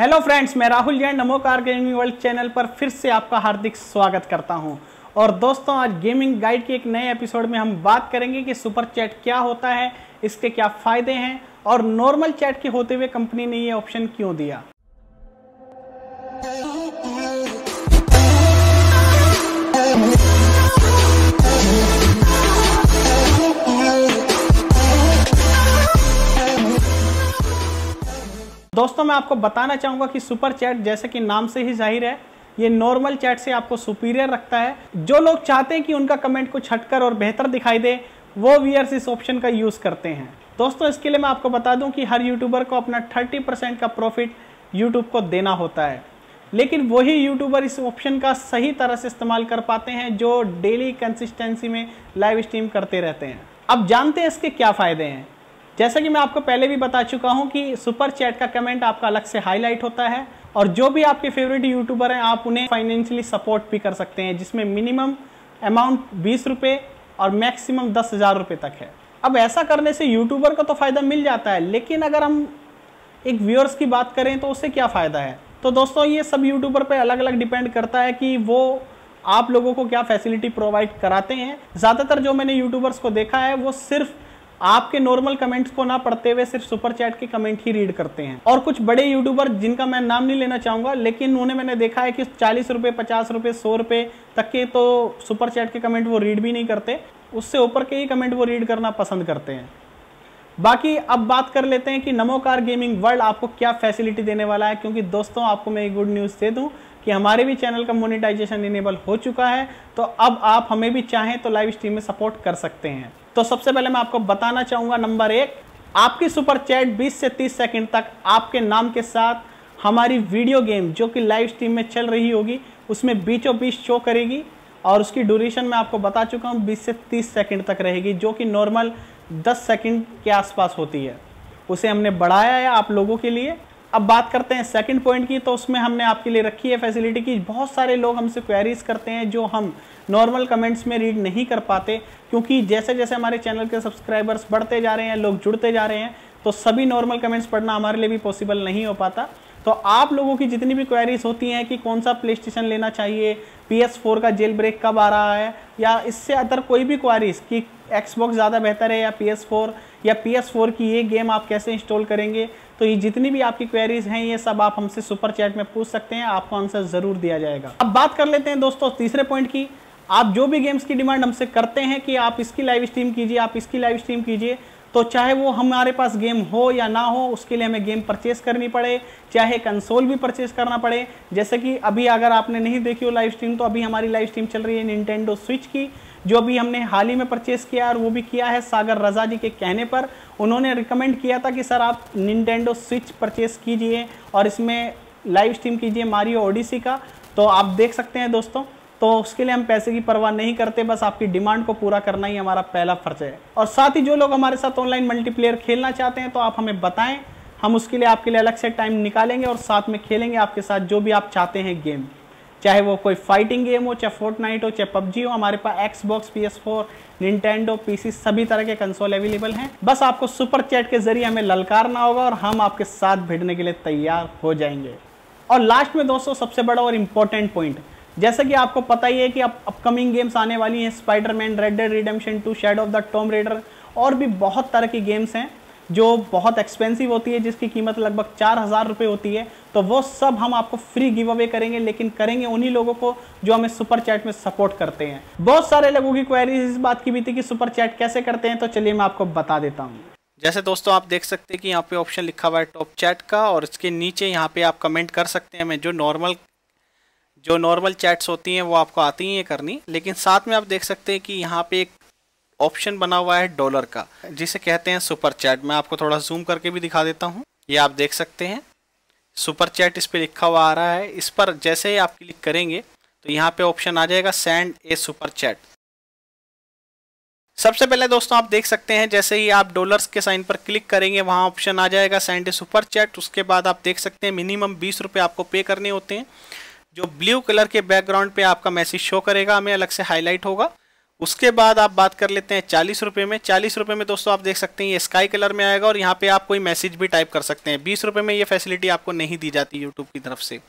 Hello friends, मैं Rahul Jain Namokar gaming world channel पर फिर से आपका हार्दिक स्वागत करता हूं। और दोस्तों, आज गेमिंग गाइड के एक नए एपिसोड में हम बात करेंगे कि सुपर चैट क्या होता है, इसके क्या फ़ायदे हैं और नॉर्मल चैट के होते हुए कंपनी ने ये ऑप्शन क्यों दिया। दोस्तों, मैं आपको बताना चाहूँगा कि सुपर चैट, जैसे कि नाम से ही जाहिर है, ये नॉर्मल चैट से आपको सुपीरियर रखता है। जो लोग चाहते हैं कि उनका कमेंट कुछ हटकर और बेहतर दिखाई दे, वो व्यूअर्स इस ऑप्शन का यूज़ करते हैं। दोस्तों, इसके लिए मैं आपको बता दूं कि हर यूट्यूबर को अपना 30% का प्रॉफिट यूट्यूब को देना होता है, लेकिन वही यूट्यूबर इस ऑप्शन का सही तरह से इस्तेमाल कर पाते हैं जो डेली कंसिस्टेंसी में लाइव स्ट्रीम करते रहते हैं। अब जानते हैं इसके क्या फ़ायदे हैं। जैसा कि मैं आपको पहले भी बता चुका हूं कि सुपर चैट का कमेंट आपका अलग से हाईलाइट होता है और जो भी आपके फेवरेट यूट्यूबर हैं आप उन्हें फाइनेंशियली सपोर्ट भी कर सकते हैं, जिसमें मिनिमम अमाउंट 20 रुपये और मैक्सिमम 10,000 रुपये तक है। अब ऐसा करने से यूट्यूबर को तो फ़ायदा मिल जाता है, लेकिन अगर हम एक व्यूअर्स की बात करें तो उससे क्या फ़ायदा है। तो दोस्तों, ये सब यूट्यूबर पर अलग अलग डिपेंड करता है कि वो आप लोगों को क्या फैसिलिटी प्रोवाइड कराते हैं। ज़्यादातर जो मैंने यूट्यूबर्स को देखा है वो सिर्फ आपके नॉर्मल कमेंट्स को ना पढ़ते हुए सिर्फ सुपर चैट के कमेंट ही रीड करते हैं। और कुछ बड़े यूट्यूबर जिनका मैं नाम नहीं लेना चाहूँगा, लेकिन उन्हें मैंने देखा है कि 40 रुपये, 50 रुपये, 100 रुपये तक के तो सुपर चैट के कमेंट वो रीड भी नहीं करते, उससे ऊपर के ही कमेंट वो रीड करना पसंद करते हैं। बाकी अब बात कर लेते हैं कि नमोकार गेमिंग वर्ल्ड आपको क्या फैसिलिटी देने वाला है, क्योंकि दोस्तों आपको मैं एक गुड न्यूज़ दे दूँ कि हमारे भी चैनल का मोनेटाइजेशन इनेबल हो चुका है, तो अब आप हमें भी चाहें तो लाइव स्ट्रीम में सपोर्ट कर सकते हैं। तो सबसे पहले मैं आपको बताना चाहूँगा, नंबर 1, आपकी सुपर चैट 20 से 30 सेकंड तक आपके नाम के साथ हमारी वीडियो गेम जो कि लाइव स्ट्रीम में चल रही होगी उसमें बीचों बीच शो करेगी और उसकी ड्यूरेशन मैं आपको बता चुका हूँ 20 से 30 सेकंड तक रहेगी, जो कि नॉर्मल 10 सेकंड के आसपास होती है। उसे हमने बढ़ाया है आप लोगों के लिए। अब बात करते हैं सेकंड पॉइंट की, तो उसमें हमने आपके लिए रखी है फैसिलिटी की बहुत सारे लोग हमसे क्वेरीज करते हैं जो हम नॉर्मल कमेंट्स में रीड नहीं कर पाते, क्योंकि जैसे जैसे हमारे चैनल के सब्सक्राइबर्स बढ़ते जा रहे हैं, लोग जुड़ते जा रहे हैं, तो सभी नॉर्मल कमेंट्स पढ़ना हमारे लिए भी पॉसिबल नहीं हो पाता। तो आप लोगों की जितनी भी क्वेरीज होती हैं कि कौन सा प्ले स्टेशन लेना चाहिए, PS4 का जेल ब्रेक कब आ रहा है, या इससे अदर कोई भी क्वेरीज कि Xbox ज़्यादा बेहतर है या PS4, या PS4 की ये गेम आप कैसे इंस्टॉल करेंगे, तो ये जितनी भी आपकी क्वेरीज हैं ये सब आप हमसे सुपर चैट में पूछ सकते हैं, आपको आंसर ज़रूर दिया जाएगा। अब बात कर लेते हैं दोस्तों तीसरे पॉइंट की। आप जो भी गेम्स की डिमांड हमसे करते हैं कि आप इसकी लाइव स्ट्रीम कीजिए, आप इसकी लाइव स्ट्रीम कीजिए, तो चाहे वो हमारे पास गेम हो या ना हो, उसके लिए हमें गेम परचेस करनी पड़े, चाहे कंसोल भी परचेस करना पड़े। जैसे कि अभी अगर आपने नहीं देखी हो लाइव स्ट्रीम, तो अभी हमारी लाइव स्ट्रीम चल रही है निंटेंडो स्विच की, जो अभी हमने हाल ही में परचेस किया और वो भी किया है सागर रजा जी के कहने पर। उन्होंने रिकमेंड किया था कि सर आप निंटेंडो स्विच परचेस कीजिए और इसमें लाइव स्ट्रीम कीजिए मारियो ओडिसी का। तो आप देख सकते हैं दोस्तों, तो उसके लिए हम पैसे की परवाह नहीं करते, बस आपकी डिमांड को पूरा करना ही हमारा पहला फर्ज है। और साथ ही जो लोग हमारे साथ ऑनलाइन मल्टीप्लेयर खेलना चाहते हैं तो आप हमें बताएं, हम उसके लिए आपके लिए अलग से टाइम निकालेंगे और साथ में खेलेंगे आपके साथ जो भी आप चाहते हैं गेम, चाहे वो कोई फाइटिंग गेम हो, चाहे फोर्टनाइट हो, चाहे PUBG हो। हमारे पास Xbox, PS4, Nintendo, PC सभी तरह के कंसोल अवेलेबल हैं। बस आपको सुपर चैट के जरिए हमें ललकारना होगा और हम आपके साथ भिड़ने के लिए तैयार हो जाएंगे। और लास्ट में दोस्तों सबसे बड़ा और इम्पोर्टेंट पॉइंट, जैसे कि आपको पता ही है कि अब अपकमिंग गेम्स आने वाली हैं, Spiderman, Red Dead Redemption 2, Shadow of the Tomb Raider और भी बहुत तरह की गेम्स हैं जो बहुत एक्सपेंसिव होती है, जिसकी कीमत लगभग 4,000 रुपये होती है। तो वो सब हम आपको फ्री गिव अवे करेंगे, लेकिन करेंगे उन्हीं लोगों को जो हमें सुपर चैट में सपोर्ट करते हैं। बहुत सारे लोगों की क्वेरीज इस बात की भी थी कि सुपर चैट कैसे करते हैं, तो चलिए मैं आपको बता देता हूँ। जैसे दोस्तों आप देख सकते हैं कि यहाँ पे ऑप्शन लिखा हुआ है टॉप चैट का, और इसके नीचे यहाँ पे आप कमेंट कर सकते हैं। हमें जो नॉर्मल चैट्स होती हैं वो आपको आती ही है करनी, लेकिन साथ में आप देख सकते हैं कि यहाँ पे एक ऑप्शन बना हुआ है डॉलर का, जिसे कहते हैं सुपर चैट। मैं आपको थोड़ा जूम करके भी दिखा देता हूँ। ये आप देख सकते हैं सुपर चैट, इस पर लिखा हुआ आ रहा है। इस पर जैसे ही आप क्लिक करेंगे तो यहाँ पे ऑप्शन आ जाएगा सेंड ए सुपर चैट। सबसे पहले दोस्तों आप देख सकते हैं जैसे ही आप डॉलर्स के साइन पर क्लिक करेंगे वहाँ ऑप्शन आ जाएगा सेंड ए सुपर चैट। उसके बाद आप देख सकते हैं मिनिमम 20 रुपये आपको पे करने होते हैं। जो ब्लू कलर के बैकग्राउंड पे आपका मैसेज शो करेगा, हमें अलग से हाईलाइट होगा, उसके बाद आप बात कर लेते हैं 40 रुपये में। 40 रुपये में दोस्तों आप देख सकते हैं ये स्काई कलर में आएगा और यहाँ पे आप कोई मैसेज भी टाइप कर सकते हैं। 20 रुपये में ये फैसिलिटी आपको नहीं दी जाती यूट्यूब की तरफ से।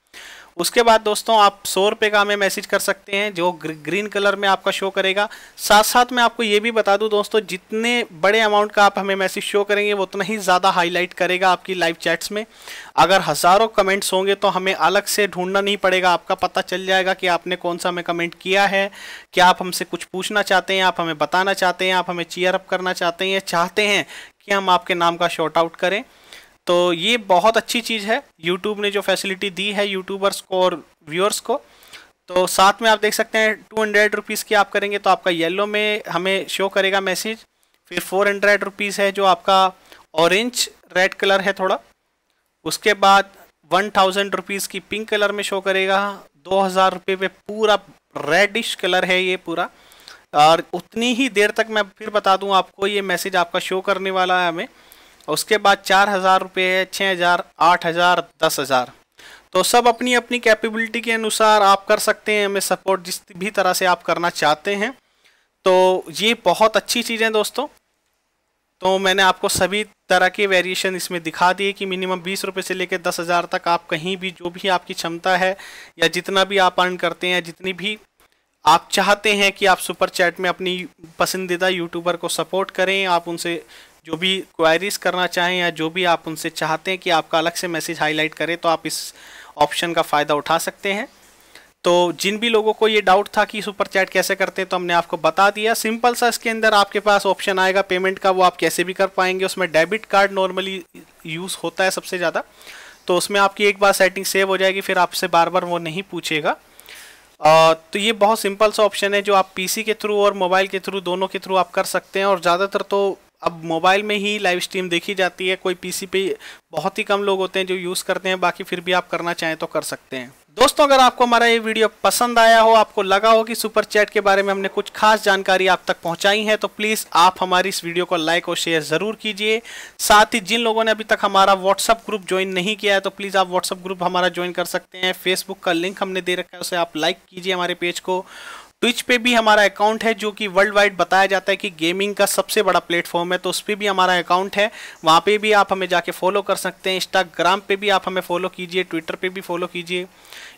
उसके बाद दोस्तों आप 100 रुपये का हमें मैसेज कर सकते हैं जो ग्रीन कलर में आपका शो करेगा। साथ साथ मैं आपको ये भी बता दूं दोस्तों, जितने बड़े अमाउंट का आप हमें मैसेज शो करेंगे वो उतना ही ज़्यादा हाईलाइट करेगा आपकी लाइव चैट्स में। अगर हज़ारों कमेंट्स होंगे तो हमें अलग से ढूंढना नहीं पड़ेगा, आपका पता चल जाएगा कि आपने कौन सा हमें कमेंट किया है। क्या आप हमसे कुछ पूछना चाहते हैं, आप हमें बताना चाहते हैं, आप हमें चीयर अप करना चाहते हैं, चाहते हैं कि हम आपके नाम का शॉर्ट आउट करें, तो ये बहुत अच्छी चीज़ है यूट्यूब ने जो फैसिलिटी दी है यूट्यूबर्स को और व्यूअर्स को। तो साथ में आप देख सकते हैं 200 रुपीज़ की आप करेंगे तो आपका येलो में हमें शो करेगा मैसेज। फिर 400 रुपीज़ है जो आपका ऑरेंज रेड कलर है थोड़ा। उसके बाद 1000 रुपीज़ की पिंक कलर में शो करेगा। 2000 रुपये पे पूरा रेडिश कलर है ये पूरा। और उतनी ही देर तक मैं फिर बता दूं आपको ये मैसेज आपका शो करने वाला है हमें। उसके बाद 4000 रुपये है, 6000, 8000, 10000। तो सब अपनी अपनी कैपेबिलिटी के अनुसार आप कर सकते हैं हमें सपोर्ट जिस भी तरह से आप करना चाहते हैं। तो ये बहुत अच्छी चीज़ें दोस्तों। तो मैंने आपको सभी तरह के वेरिएशन इसमें दिखा दिए कि मिनिमम 20 रुपये से लेकर 10000 तक आप कहीं भी जो भी आपकी क्षमता है या जितना भी आप अर्न करते हैं, जितनी भी आप चाहते हैं कि आप सुपर चैट में अपनी पसंदीदा यूट्यूबर को सपोर्ट करें, आप उनसे जो भी क्वायरीज करना चाहें या जो भी आप उनसे चाहते हैं कि आपका अलग से मैसेज हाईलाइट करें, तो आप इस ऑप्शन का फ़ायदा उठा सकते हैं। तो जिन भी लोगों को ये डाउट था कि सुपर चैट कैसे करते हैं तो हमने आपको बता दिया। सिंपल सा इसके अंदर आपके पास ऑप्शन आएगा पेमेंट का, वो आप कैसे भी कर पाएंगे। उसमें डेबिट कार्ड नॉर्मली यूज़ होता है सबसे ज़्यादा, तो उसमें आपकी एक बार सेटिंग सेव हो जाएगी, फिर आपसे बार बार वो नहीं पूछेगा। तो ये बहुत सिंपल सा ऑप्शन है जो आप पीसी के थ्रू और मोबाइल के थ्रू दोनों के थ्रू आप कर सकते हैं। और ज़्यादातर तो अब मोबाइल में ही लाइव स्ट्रीम देखी जाती है, कोई पीसी पे बहुत ही कम लोग होते हैं जो यूज़ करते हैं, बाकी फिर भी आप करना चाहें तो कर सकते हैं। दोस्तों अगर आपको हमारा ये वीडियो पसंद आया हो, आपको लगा हो कि सुपर चैट के बारे में हमने कुछ खास जानकारी आप तक पहुंचाई है, तो प्लीज़ आप हमारी इस वीडियो को लाइक और शेयर ज़रूर कीजिए। साथ ही जिन लोगों ने अभी तक हमारा व्हाट्सअप ग्रुप ज्वाइन नहीं किया है तो प्लीज़ आप व्हाट्सअप ग्रुप हमारा ज्वाइन कर सकते हैं। फेसबुक का लिंक हमने दे रखा है, उसे आप लाइक कीजिए हमारे पेज को। ट्विच पे भी हमारा अकाउंट है जो कि वर्ल्ड वाइड बताया जाता है कि गेमिंग का सबसे बड़ा प्लेटफॉर्म है, तो उस पर भी हमारा अकाउंट है, वहाँ पे भी आप हमें जाके फॉलो कर सकते हैं। इंस्टाग्राम पे भी आप हमें फॉलो कीजिए, ट्विटर पे भी फॉलो कीजिए।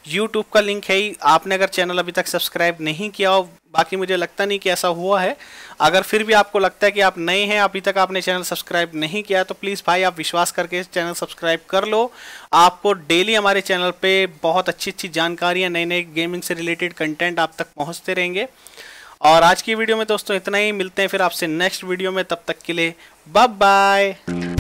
यूट्यूब का लिंक है ही, आपने अगर चैनल अभी तक सब्सक्राइब नहीं किया हो, बाकी मुझे लगता नहीं कि ऐसा हुआ है। अगर फिर भी आपको लगता है कि आप नए हैं, अभी तक आपने चैनल सब्सक्राइब नहीं किया, तो प्लीज़ भाई आप विश्वास करके चैनल सब्सक्राइब कर लो। आपको डेली हमारे चैनल पे बहुत अच्छी अच्छी जानकारियाँ, नए नए गेमिंग से रिलेटेड कंटेंट आप तक पहुँचते रहेंगे। और आज की वीडियो में दोस्तों इतना ही, मिलते हैं फिर आपसे नेक्स्ट वीडियो में। तब तक के लिए बाय बाय।